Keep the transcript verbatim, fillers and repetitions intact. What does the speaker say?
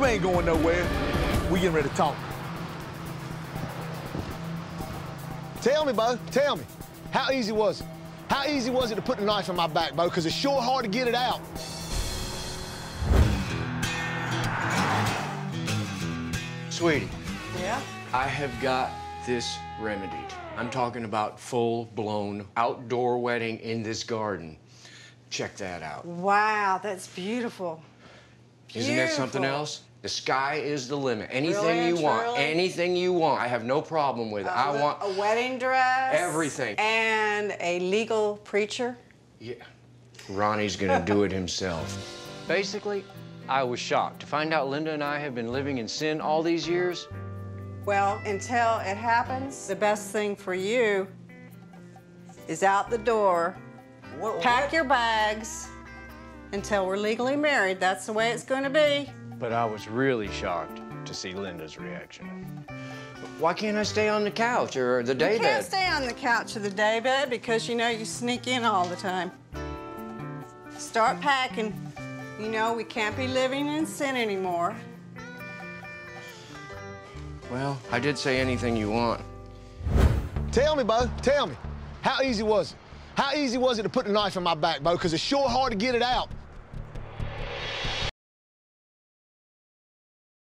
You ain't going nowhere. We getting ready to talk. Tell me, Bo, tell me. How easy was it? How easy was it to put the knife in my back, Bo? Because it's sure hard to get it out. Sweetie. Yeah? I have got this remedied. I'm talking about full-blown outdoor wedding in this garden. Check that out. Wow, that's beautiful. Isn't beautiful. That something else? The sky is the limit. Anything really you want, truly? Anything you want. I have no problem with it. Uh, I want a wedding dress. Everything. And a legal preacher. Yeah. Ronnie's gonna do it himself. Basically, I was shocked to find out Linda and I have been living in sin all these years. Well, until it happens, the best thing for you is out the door. What, Pack what? your bags until we're legally married. That's the way it's gonna be. But I was really shocked to see Linda's reaction. Why can't I stay on the couch or the daybed? You can't stay on the couch or the daybed because you know you sneak in all the time. Start packing. You know we can't be living in sin anymore. Well, I did say anything you want. Tell me, Bo, tell me. How easy was it? How easy was it to put the knife in my back, Bo? Because it's sure hard to get it out.